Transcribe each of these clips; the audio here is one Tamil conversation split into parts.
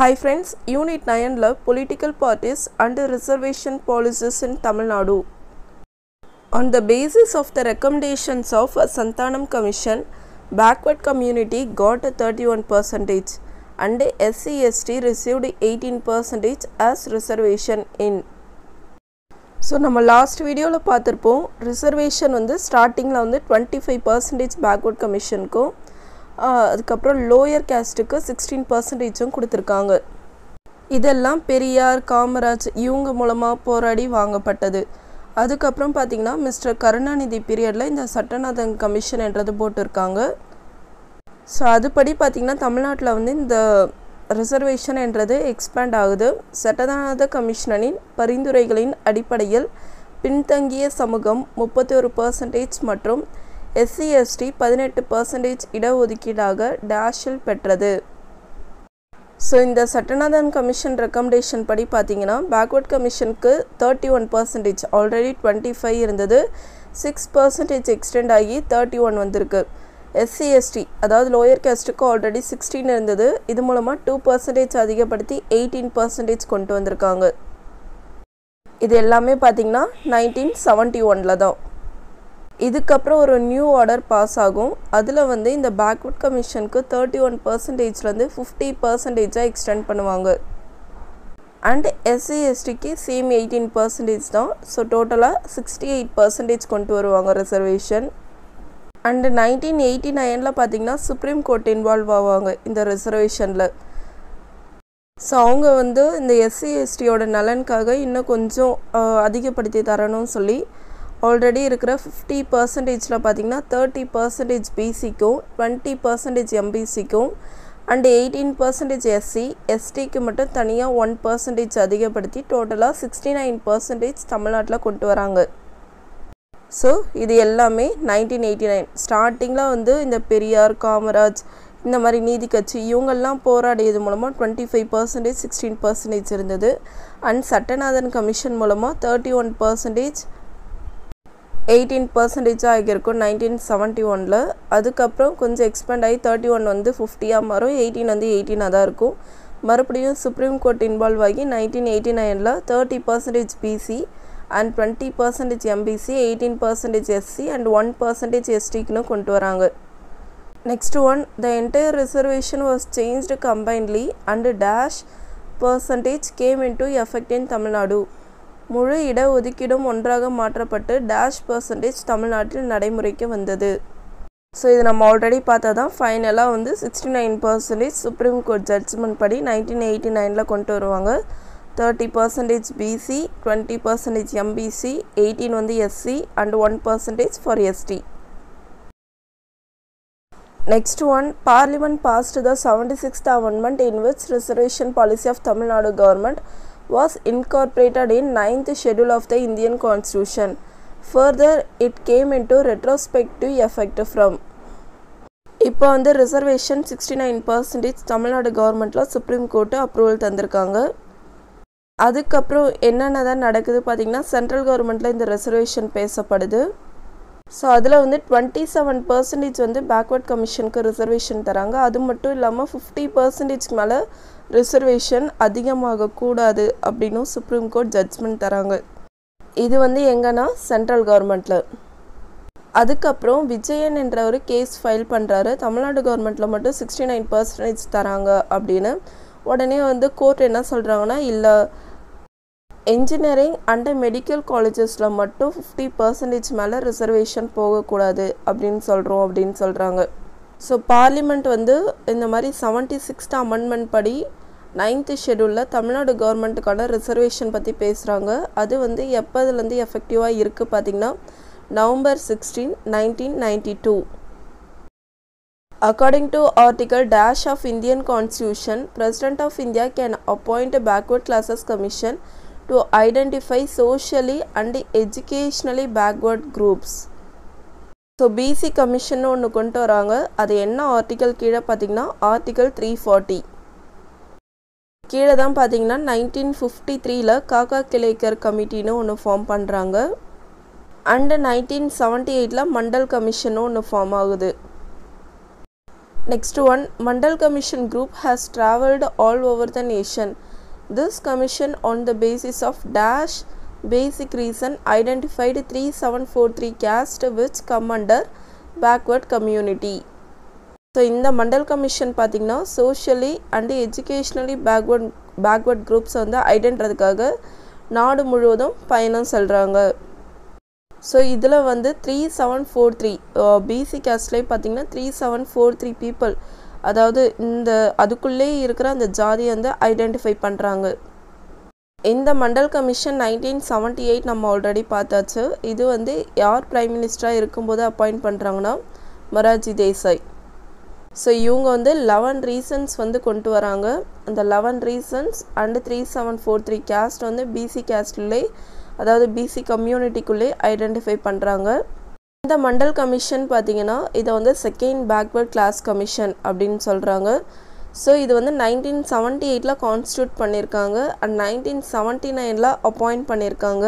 Hi friends, Unit 9 la political parties and reservation policies in Tamil Nadu. On the basis of the recommendations of Satthanathan Commission, backward community got 31% and SC/ST received 18% as reservation in. So நம்ம last video la paathirpom reservation vandu starting la vandu 25% backward commission ku அதுக்கப்புறம் லோயர் கேஸ்ட்டுக்கு 16% கொடுத்துருக்காங்க. இதெல்லாம் பெரியார் காமராஜ் இவங்க மூலமாக போராடி வாங்கப்பட்டது. அதுக்கப்புறம் பார்த்திங்கன்னா மிஸ்டர் கருணாநிதி பீரியடில் இந்த சட்டநாதன் கமிஷன் என்றது போட்டிருக்காங்க. ஸோ அதுபடி பார்த்திங்கன்னா தமிழ்நாட்டில் வந்து இந்த ரிசர்வேஷன் என்றது எக்ஸ்பேண்ட் ஆகுது. சட்டநாத கமிஷனின் பரிந்துரைகளின் அடிப்படையில் பின்தங்கிய சமூகம் 31% மற்றும் SC/ST 18% இடஒதுக்கீடாக டேஷில் பெற்றது. ஸோ இந்த சட்டநாதன் கமிஷன் ரெக்கமெண்டேஷன் படி பார்த்தீங்கன்னா பேக்வர்ட் கமிஷனுக்கு 31% ஆல்ரெடி 25 இருந்தது, 6% எக்ஸ்டெண்ட் ஆகி 31 வந்திருக்கு. SC/ST அதாவது லோயர் கேஸ்ட்டுக்கு ஆல்ரெடி 16 இருந்தது, இது மூலமாக 2% அதிகப்படுத்தி 18% கொண்டு வந்திருக்காங்க. இது எல்லாமே பார்த்தீங்கன்னா 1971 தான். இதுக்கப்புறம் ஒரு நியூ ஆர்டர் பாஸ் ஆகும். அதில் வந்து இந்த பேக்வர்ட் கமிஷனுக்கு 31%லேருந்து 50% எக்ஸ்டெண்ட் பண்ணுவாங்க. அண்ட் SC/STக்கு சேம் 18% தான். ஸோ டோட்டலாக 68% கொண்டு வருவாங்க ரிசர்வேஷன். அண்டு 1989 பார்த்திங்கன்னா சுப்ரீம் கோர்ட் இன்வால்வ் ஆவாங்க இந்த ரிசர்வேஷனில். ஸோ அவங்க வந்து இந்த SC/STயோட நலனுக்காக இன்னும் கொஞ்சம் அதிகப்படுத்தி தரணும்னு சொல்லி ஆல்ரெடி இருக்கிற 50%ல் பார்த்திங்கன்னா 30% BC க்கும் 20% MBC க்கும் அண்டு 18% SC/STக்கு மட்டும் தனியாக 1% அதிகப்படுத்தி டோட்டலாக 69% தமிழ்நாட்டில் கொண்டு வராங்க. ஸோ இது எல்லாமே 1989 ஸ்டார்டிங்கில் வந்து இந்த பெரியார் காமராஜ் இந்த மாதிரி நீதி கட்சி இவங்கெல்லாம் போராடியது மூலமாக 25%, 16% இருந்தது. அண்ட் சட்டநாதன் கமிஷன் மூலமாக 31%, 18% ஆகியிருக்கும் 1971. அதுக்கப்புறம் கொஞ்சம் எக்ஸ்பேண்ட் ஆகி 31 வந்து 50 மாறும், 18 வந்து 18 தான் இருக்கும். மறுபடியும் சுப்ரீம் கோர்ட் இன்வால்வ் ஆகி 1989 30% BC and 20% MBC, 18% SC and 1% STக்குன்னு கொண்டு வராங்க. Next one, the entire reservation was changed combinedly and dash percentage came in to effect in Tamil Nadu. முழு இடஒதுக்கீடும் ஒன்றாக மாற்றப்பட்டு டேஷ் பர்சன்டேஜ் தமிழ்நாட்டில் நடைமுறைக்கு வந்தது. ஸோ இது நம்ம ஆல்ரெடி பார்த்தா தான். ஃபைனலாக வந்து 69% சுப்ரீம் கோர்ட் ஜட்ஜ்மெண்ட் படி 1989 கொண்டு வருவாங்க. 30% BC, 20% MBC, 18 வந்து SC and 1% for ST. Next one, parliament passed the 76th amendment in which reservation policy of Tamil Nadu government was incorporated in 9th schedule of the Indian Constitution. Further, it came into retrospective effect from. இப்போ வந்து ரிசர்வேஷன் 69% தமிழ்நாடு கவர்மெண்ட்டில் சுப்ரீம் கோர்ட்டு அப்ரூவல் தந்திருக்காங்க. அதுக்கப்புறம் என்னென்ன தான் நடக்குது பார்த்திங்கன்னா சென்ட்ரல் கவர்மெண்ட்டில் இந்த ரிசர்வேஷன் பேசப்படுது. ஸோ அதில் வந்து 27% வந்து பேக்வர்ட் கமிஷனுக்கு ரிசர்வேஷன் தராங்க. அது மட்டும் இல்லாமல் 50%க்கு மேலே ரிசர்வேஷன் அதிகமாகக்கூடாது அப்படின்னு சுப்ரீம் கோர்ட் ஜட்ஜ்மெண்ட் தராங்க. இது வந்து எங்கன்னா சென்ட்ரல் கவர்மெண்ட்டில். அதுக்கப்புறம் விஜயன் என்ற ஒரு கேஸ் ஃபைல் பண்ணுறாரு, தமிழ்நாடு கவர்மெண்ட்டில் மட்டும் 69% தராங்க அப்படின்னு. உடனே வந்து கோர்ட் என்ன சொல்கிறாங்கன்னா, இல்லை என்ஜினியரிங் அண்ட் மெடிக்கல் காலேஜஸில் மட்டும் 50% மேலே ரிசர்வேஷன் போகக்கூடாது அப்படின்னு சொல்கிறோம் அப்படின்னு சொல்கிறாங்க. ஸோ பார்லிமெண்ட் வந்து இந்த மாதிரி 76th அமெண்ட்மெண்ட் படி 9th ஷெடியூலில் தமிழ்நாடு கவர்மெண்ட்டுக்கான ரிசர்வேஷன் பற்றி பேசுகிறாங்க. அது வந்து எப்போதுலேருந்து எஃபெக்டிவாக இருக்குது பார்த்திங்கன்னா November 16, 1992. According to article dash of Indian constitution, president of India can appoint backward classes commission to identify socially and educationally backward groups. So BC commission ஒன்று கொண்டு வராங்க. அது என்ன ஆர்டிக்கல் கீழே பார்த்திங்கன்னா ஆர்டிக்கல் 340 கீழே தான் பார்த்திங்கன்னா 1953 காக்கா கிளைக்கர் கமிட்டின்னு ஒன்று ஃபார்ம் பண்ணுறாங்க. அண்டு 1978 மண்டல் கமிஷனும் ஒன்று ஃபார்ம் ஆகுது. Next one, Mandal Commission group has travelled all over the nation. This commission, on the basis of dash basic reason, identified 3743 caste which come under backward community. So in the Mandal Commission pathina socially and educationally backward groups வந்து ஐடென்டிஃபை நாடு முழுவதும் பயணம் செல்றாங்க. So இதில் வந்து 3743 BC caste பார்த்தீங்கன்னா 3743 people, அதாவது இந்த அதுக்குள்ளே இருக்கிற அந்த ஜாதி வந்து ஐடென்டிஃபை பண்ணுறாங்க. இந்த மண்டல் கமிஷன் 1978 நம்ம ஆல்ரெடி பார்த்தாச்சு. இது வந்து யார் பிரைம் மினிஸ்டராக இருக்கும்போது அப்பாயிண்ட் பண்ணுறாங்கன்னா மொரார்ஜி தேசாய். ஸோ இவங்க வந்து 11 ரீசன்ஸ் வந்து கொண்டு வராங்க. அந்த 11 ரீசன்ஸ் அண்டு 3743 கேஸ்ட் வந்து பிசி கேஸ்ட்லே, அதாவது பிசி கம்யூனிட்டிக்குள்ளே ஐடென்டிஃபை பண்ணுறாங்க. இந்த மண்டல் கமிஷன் பார்த்திங்கன்னா இதை வந்து செகண்ட் பேக்வேர்ட் கிளாஸ் கமிஷன் அப்படின்னு சொல்கிறாங்க. ஸோ இது வந்து 1978 கான்ஸ்டியூட் பண்ணியிருக்காங்க அண்ட் 1979 அப்பாயிண்ட் பண்ணியிருக்காங்க.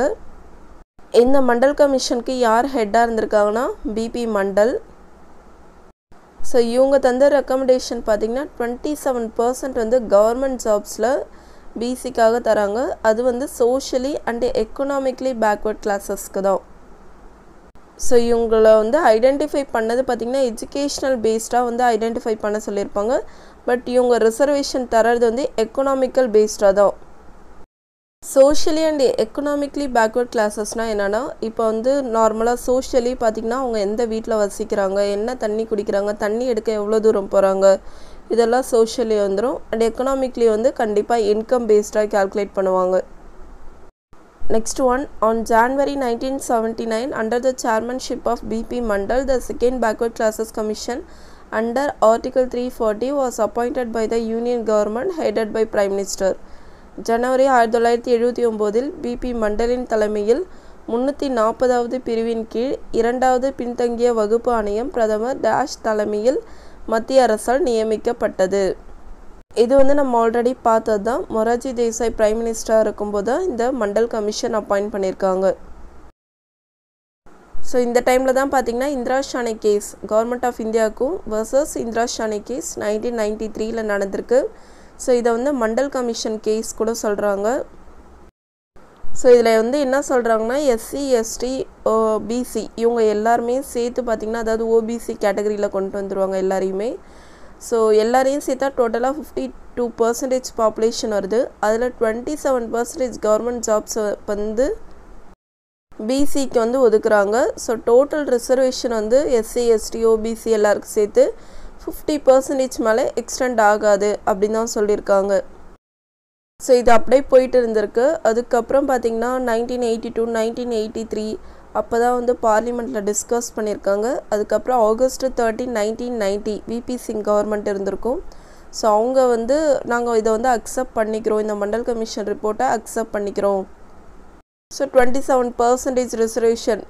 இந்த மண்டல் கமிஷனுக்கு யார் ஹெட்டாக இருந்திருக்காங்கன்னா பிபி மண்டல். ஸோ இவங்க தந்த ரெக்கமெண்டேஷன் பார்த்திங்கன்னா 27% வந்து கவர்மெண்ட் ஜாப்ஸில் பிசிக்காக தராங்க. அது வந்து சோஷியலி அண்டு எக்கனாமிக்லி பேக்வர்ட் கிளாஸஸ்க்கு தான். ஸோ இவங்களை வந்து ஐடென்டிஃபை பண்ணது பார்த்திங்கன்னா எஜுகேஷ்னல் பேஸ்டாக வந்து ஐடென்டிஃபை பண்ண சொல்லியிருப்பாங்க. பட் இவங்க ரிசர்வேஷன் தர்றது வந்து எக்கனாமிக்கல் பேஸ்டாக தான். சோஷியலி அண்ட் எக்கனாமிக்லி பேக்வர்ட் கிளாஸஸ்னால் என்னென்னா, இப்போ வந்து நார்மலாக சோஷியலி பார்த்திங்கன்னா அவங்க எந்த வீட்டில் வசிக்கிறாங்க, என்ன தண்ணி குடிக்கிறாங்க, தண்ணி எடுக்க எவ்வளோ தூரம் போகிறாங்க, இதெல்லாம் சோஷியலி வந்துடும். அண்ட் எக்கனாமிக்லி வந்து கண்டிப்பாக இன்கம் பேஸ்டாக கால்குலேட் பண்ணுவாங்க. Next one, on January 1979 under the chairmanship of BP Mandal the second backward classes commission under article 340 was appointed by the union government headed by prime minister. ஜனவரி 1979 பிபி மண்டலின் தலைமையில் 340வது பிரிவின் கீழ் 2வது பின்தங்கிய வகுப்பு ஆணையம் பிரதமர் டேஷ் தலைமையில் மத்திய அரசால் நியமிக்கப்பட்டது. இது வந்து நம்ம ஆல்ரெடி பார்த்தது தான். மொரார்ஜி தேசாய் பிரைம் மினிஸ்டராக இருக்கும்போது தான் இந்த மண்டல் கமிஷன் அப்பாயிண்ட் பண்ணியிருக்காங்க. ஸோ இந்த டைமில் தான் பார்த்திங்கன்னா Indira Sawhney case government of இந்தியாவுக்கும் வர்சஸ் இந்திரா ஷானி கேஸ் 1993 நடந்திருக்கு. ஸோ இதை வந்து மண்டல் கமிஷன் கேஸ் கூட சொல்கிறாங்க. ஸோ இதில் வந்து என்ன சொல்கிறாங்கன்னா எஸ்சி எஸ்டி பிசி இவங்க எல்லாருமே சேர்த்து பார்த்திங்கன்னா, அதாவது ஓபிசி கேட்டகரியில் கொண்டு வந்துடுவாங்க எல்லாரையுமே. ஸோ எல்லாரையும் சேர்த்தா டோட்டலாக 52% பாப்புலேஷன் வருது. அதில் 27% கவர்மெண்ட் ஜாப்ஸ் வந்து பிசிக்கு வந்து ஒதுக்குறாங்க. ஸோ டோட்டல் ரிசர்வேஷன் வந்து எஸ்சி எஸ்டி ஓபிசி எல்லாருக்கும் சேர்த்து 50% மேலே எக்ஸ்டெண்ட் ஆகாது அப்படின்னு தான் சொல்லியிருக்காங்க. ஸோ இது அப்படியே போயிட்டு இருந்திருக்கு. அதுக்கப்புறம் பார்த்திங்கன்னா 1982 1983 அப்போ தான் வந்து பார்லிமெண்ட்டில் டிஸ்கஸ் பண்ணியிருக்காங்க. அதுக்கப்புறம் August 30, 1990 விபி சிங் கவர்மெண்ட் இருந்திருக்கும். ஸோ அவங்க வந்து நாங்கள் இதை வந்து அக்செப்ட் பண்ணிக்கிறோம், இந்த மண்டல் கமிஷன் ரிப்போர்ட்டை அக்செப்ட் பண்ணிக்கிறோம். ஸோ 27% ரிசர்வேஷன்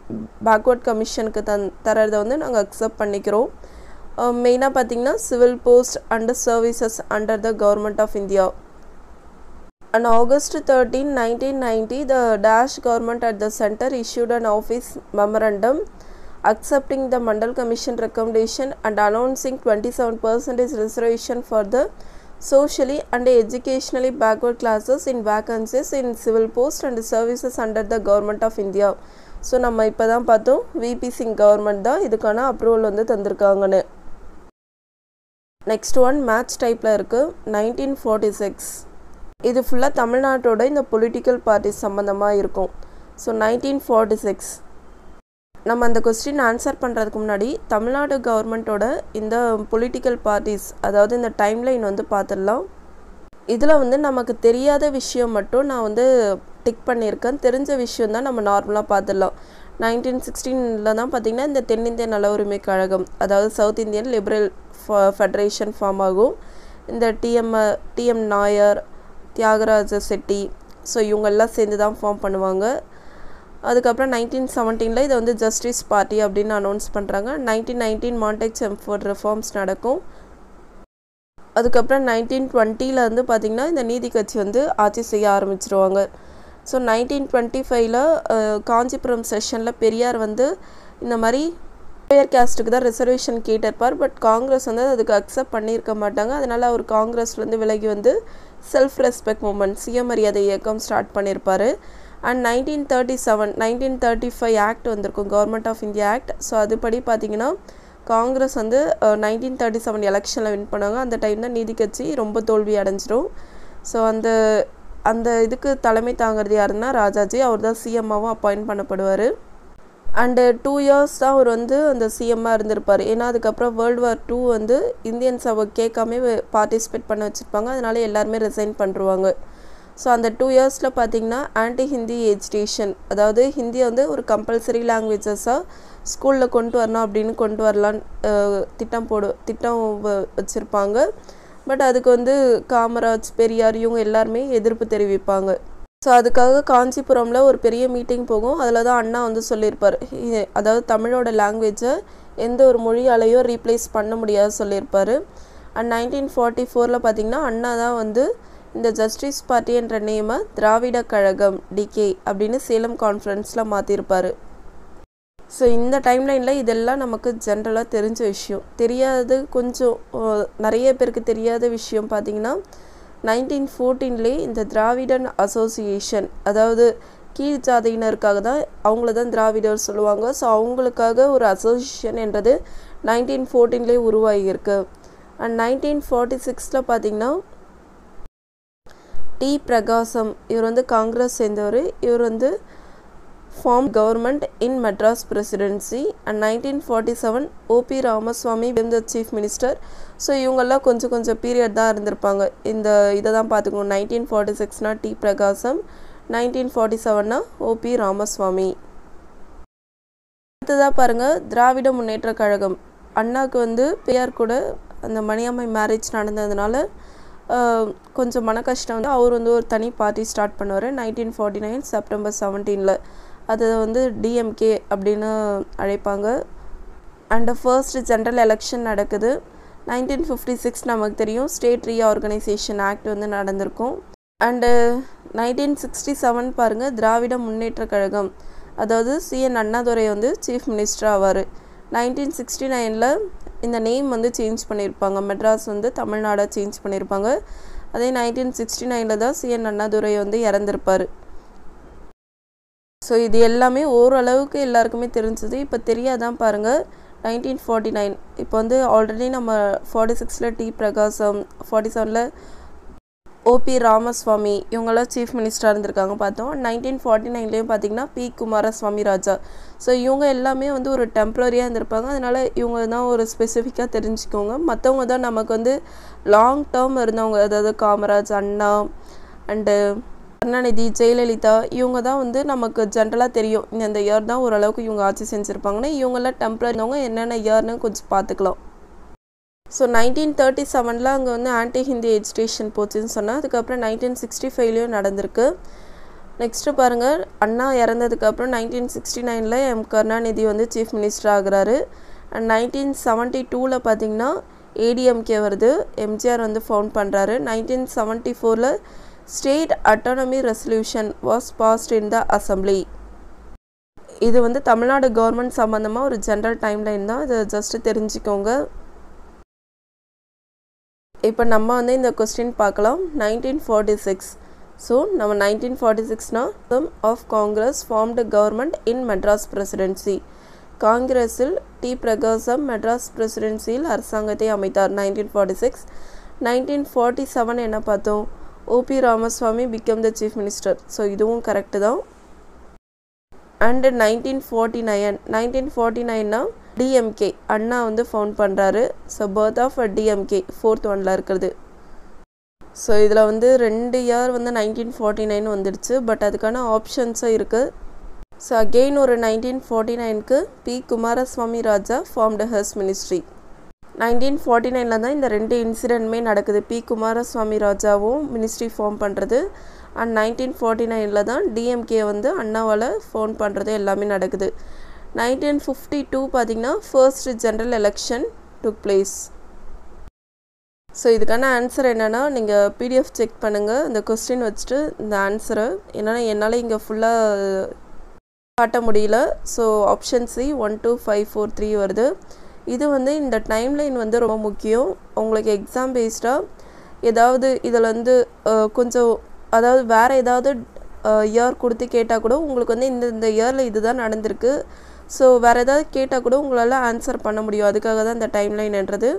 பேக்வர்ட் கமிஷனுக்கு தரதை வந்து நாங்கள் அக்செப்ட் பண்ணிக்கிறோம். மெயினாக பார்த்திங்கன்னா civil post and services under the government of India. On August 13, 1990, the Dash government at the center issued an office memorandum accepting the Mandal Commission recommendation and announcing 27% reservation for the socially and educationally backward classes in vacancies in civil posts and services under the government of India. So நம்ம இப்போ தான் பார்த்தோம் VP Singh government தான் இதுக்கான அப்ரூவல் வந்து தந்திருக்காங்கன்னு. நெக்ஸ்ட் ஒன் மேட்ச் டைப்பில் இருக்குது 1946. இது ஃபுல்லாக தமிழ்நாட்டோட இந்த பொலிட்டிக்கல் பார்ட்டிஸ் சம்மந்தமாக இருக்கும். ஸோ 1946 நம்ம அந்த கொஸ்டின் ஆன்சர் பண்ணுறதுக்கு முன்னாடி தமிழ்நாடு கவர்மெண்ட்டோட இந்த பொலிட்டிக்கல் பார்ட்டிஸ், அதாவது இந்த டைம்லைன் வந்து பார்த்துடலாம். இதில் வந்து நமக்கு தெரியாத விஷயம் மட்டும் நான் வந்து டிக் பண்ணியிருக்கேன். தெரிஞ்ச விஷயம் தான் நம்ம நார்மலாக பார்த்துடலாம். 1916 தான் பார்த்திங்கன்னா இந்த தென்னிந்திய நல உரிமை கழகம், அதாவது south Indian liberal federation form ஆகும். இந்த டிஎம் நாயர், தியாகராஜ செட்டி, ஸோ இவங்கெல்லாம் சேர்ந்து தான் ஃபார்ம் பண்ணுவாங்க. அதுக்கப்புறம் 1917 இதை வந்து ஜஸ்டிஸ் பார்ட்டி அப்படின்னு அனௌன்ஸ் பண்ணுறாங்க. 1919 மாண்டெக் செம்ஃபோர்ட் ரிஃபார்ம்ஸ் நடக்கும். அதுக்கப்புறம் 1920 வந்து பார்த்திங்கன்னா இந்த நீதி கட்சி வந்து ஆட்சி செய்ய ஆரம்பிச்சிருவாங்க. ஸோ 1925 காஞ்சிபுரம் செஷனில் பெரியார் வந்து இந்த மாதிரி लोयर कास्टுக்கு தான் ரிசர்வேஷன் கேட்டிருப்பார் பட் காங்கிரஸ் வந்து அதுக்கு அக்செப்ட் பண்ணிருக்க மாட்டாங்க அதனால அவர் காங்கிரஸ்ல இருந்து விலகி வந்து செல்ஃப் ரெஸ்பெக்ட் மூவ்மென்ட் சுயமரியாதை இயக்கம் ஸ்டார்ட் பண்ணிருப்பார் and 1937 1935 ஆக்ட் வந்திருக்கும் government of India act so அதுபடி பார்த்தீங்கன்னா காங்கிரஸ் வந்து 1937 எலெக்ஷனில் வின் பண்ணாங்க அந்த டைம் தான் நீதி கட்சி ரொம்ப தோல்வி அடைஞ்சிரும் ஸோ அந்த அந்த இதுக்கு தலைமை தாங்கிறது யாருன்னா ராஜாஜி அவர் தான் சிஎம்மாவும் அப்பாயிண்ட் பண்ணப்படுவார் அண்டு 2 years தான் அவர் வந்து அந்த சிஎம்மாக இருந்திருப்பார் ஏன்னா அதுக்கப்புறம் World War II வந்து இந்தியன்ஸ் அவர் கேட்காமே பார்ட்டிசிபேட் பண்ண வச்சுருப்பாங்க அதனால எல்லாருமே ரிசைன் பண்ணிடுவாங்க ஸோ அந்த 2 yearsல் பார்த்திங்கன்னா ஆன்டி ஹிந்தி எஜுகேஷன் அதாவது ஹிந்தியை வந்து ஒரு கம்பல்சரி லாங்குவேஜஸாக ஸ்கூலில் கொண்டு வரணும் அப்படின்னு கொண்டு வரலான்னு திட்டம் வச்சுருப்பாங்க பட் அதுக்கு வந்து காமராஜ் பெரியார் இவங்க எல்லாருமே எதிர்ப்பு தெரிவிப்பாங்க ஸோ அதுக்காக காஞ்சிபுரமில் ஒரு பெரிய மீட்டிங் போகும் அதில் தான் அண்ணா வந்து சொல்லியிருப்பார் அதாவது தமிழோட லாங்குவேஜை எந்த ஒரு மொழியாலேயோ ரீப்ளேஸ் பண்ண முடியாது சொல்லியிருப்பார் அண்ட் 1944 பார்த்திங்கன்னா அண்ணா தான் வந்து இந்த ஜஸ்டிஸ் பார்ட்டி என்ற நேமை திராவிட கழகம் டிகே அப்படின்னு சேலம் கான்ஃபரன்ஸில் மாற்றிருப்பார் ஸோ இந்த டைம்லைனில் இதெல்லாம் நமக்கு ஜென்ரலாக தெரிஞ்ச விஷயம் தெரியாது கொஞ்சம் நிறைய பேருக்கு தெரியாத விஷயம் பார்த்திங்கன்னா 1914 இந்த திராவிடன் அசோசியேஷன் அதாவது கீழ் ஜாதியினருக்காக தான் அவங்கள தான் திராவிடர் சொல்லுவாங்க ஸோ அவங்களுக்காக ஒரு அசோசியேஷன் என்றது 1914 உருவாகியிருக்கு அண்ட் 1946 பார்த்திங்கன்னா டி. பிரகாசம் இவர் வந்து காங்கிரஸ் சேர்ந்தவர் இவர் வந்து form government in Madras presidency and 1947 O.P. Ramaswamy become the chief minister so இவங்கெல்லாம் கொஞ்சம் பீரியட் தான் இருந்திருப்பாங்க இந்த இதை தான் பார்த்துக்கணும் 1946 டி. பிரகாசம் 1947 O.P. ராமஸ்வாமி அடுத்ததாக பாருங்கள் திராவிட முன்னேற்ற கழகம் அண்ணாவுக்கு வந்து பெரியார் கூட அந்த மணியம்மை மேரேஜ் நடந்ததுனால கொஞ்சம் மன கஷ்டம் வந்து அவர் வந்து ஒரு தனி பார்ட்டி ஸ்டார்ட் பண்ணுவார் 1949 செப்டம்பர் 17 அது வந்து டிஎம்கே அப்படின்னு அழைப்பாங்க அண்ட் ஃபர்ஸ்ட் ஜென்ரல் எலெக்ஷன் நடக்குது 1956 நமக்கு தெரியும் ஸ்டேட் ரீஆர்கனைசேஷன் ஆக்ட் வந்து நடந்திருக்கும் அண்டு 1967 பாருங்கள் திராவிட முன்னேற்ற கழகம் அதாவது CN அண்ணாதுரை வந்து சீஃப் மினிஸ்டர் ஆவார் 1969 இந்த நேம் வந்து சேஞ்ச் பண்ணியிருப்பாங்க மெட்ராஸ் வந்து தமிழ்நாடாக சேஞ்ச் பண்ணியிருப்பாங்க அதே 1969 தான் CN அண்ணாதுரை வந்து இறந்திருப்பார் ஸோ இது எல்லாமே ஓரளவுக்கு எல்லாருக்குமே தெரிஞ்சது இப்போ தெரியாதான் பாருங்கள் 1949 இப்போ வந்து ஆல்ரெடி நம்ம 46 டி. பிரகாசம் 47 O.P. ராமஸ்வாமி இவங்களாம் சீஃப் மினிஸ்டராக இருந்திருக்காங்க பார்த்தோம் 1949 பார்த்திங்கன்னா பி. குமாரசுவாமி ராஜா ஸோ இவங்க எல்லாமே வந்து ஒரு டெம்ப்ரரியாக இருந்திருப்பாங்க அதனால் இவங்க தான் ஒரு ஸ்பெசிஃபிக்காக தெரிஞ்சுக்கோங்க மற்றவங்க தான் நமக்கு வந்து லாங் டேர்ம் இருந்தவங்க அதாவது காமராஜ் அண்ணா அண்டு கருணாநிதி ஜெயலலிதா இவங்க தான் வந்து நமக்கு ஜென்ரலாக தெரியும் இந்த இயர் தான் ஓரளவுக்கு இவங்க ஆட்சி செஞ்சுருப்பாங்கன்னா இவங்கெல்லாம் டெம்ப்ரரி இருந்தவங்க என்னென்ன இயர்னு கொஞ்சம் பார்த்துக்கலாம் ஸோ 1937 அங்கே வந்து ஆன்டி ஹிந்தி எஜுகேஷன் போச்சுன்னு சொன்னால் அதுக்கப்புறம் 1965 நடந்திருக்கு நெக்ஸ்ட்டு பாருங்கள் அண்ணா இறந்ததுக்கப்புறம் 1969 கருணாநிதி வந்து சீஃப் மினிஸ்டர் ஆகிறாரு அண்ட் 1972 பார்த்திங்கன்னா ADMK வருது MGR வந்து ஃபவுண்ட் பண்ணுறாரு 1974 state autonomy resolution was passed in the assembly இது வந்து தமிழ்நாடு கவர்மெண்ட் சம்மந்தமாக ஒரு ஜென்ரல் டைம்லைன் தான் இதை ஜஸ்ட்டு தெரிஞ்சுக்கோங்க இப்போ நம்ம வந்து இந்த கொஸ்டின் பார்க்கலாம் 1946 ஸோ நம்ம 1946னா term of Congress formed government in Madras presidency காங்கிரஸில் டி. பிரகாசம் மெட்ராஸ் பிரசிடென்சியில் அரசாங்கத்தை அமைத்தார் 1946 1947 என்ன பார்த்தோம் O.P. Ramaswamy become the chief minister so இதுவும் கரெக்டு தான் அண்டு 1949 DMK அண்ணா வந்து ஃபவுண்ட் பண்ணுறாரு so birth of DMK 4th இருக்கிறது ஸோ இதில் வந்து 2 year வந்து 1949 வந்துடுச்சு பட் அதுக்கான ஆப்ஷன்ஸும் இருக்குது ஸோ அகெயின் ஒரு 1949 பி. Kumaraswamy Raja formed health ministry 1949 தான் இந்த 2 இன்சிடெண்ட்டுமே நடக்குது பி. குமாரசுவாமி ராஜாவும் மினிஸ்ட்ரி ஃபார்ம் பண்ணுறது அண்ட் 1949 தான் DMK வந்து அண்ணாவால் ஃபோன் பண்ணுறது எல்லாமே நடக்குது 1952 பார்த்திங்கன்னா first general election took place so இதுக்கான ஆன்சர் என்னென்னா நீங்கள் PDF செக் பண்ணுங்கள் இந்த கொஸ்டின் வச்சுட்டு இந்த ஆன்சரை என்னென்னா என்னால் இங்கே ஃபுல்லாக காட்ட முடியல. ஸோ ஆப்ஷன் சி 1 2 5 4 3 வருது. இது வந்து இந்த டைம்லைன் வந்து ரொம்ப முக்கியம். உங்களுக்கு எக்ஸாம் பேஸ்டாக ஏதாவது இதில் வந்து கொஞ்சம் அதாவது வேறு ஏதாவது இயர் கொடுத்து கேட்டால் கூட உங்களுக்கு வந்து இந்த இயரில் இதுதான் நடந்திருக்கு, ஸோ வேறு ஏதாவது கேட்டால் கூட உங்களால் ஆன்சர் பண்ண முடியும். அதுக்காக தான் இந்த டைம்லைன்ன்றது.